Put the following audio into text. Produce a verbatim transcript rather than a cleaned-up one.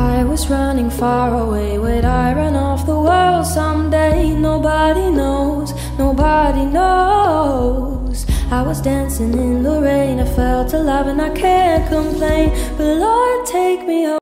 I was running far away. Would I run off the world someday? Nobody knows, nobody knows. I was dancing in the rain. I felt alive and I can't complain. But Lord, take me home.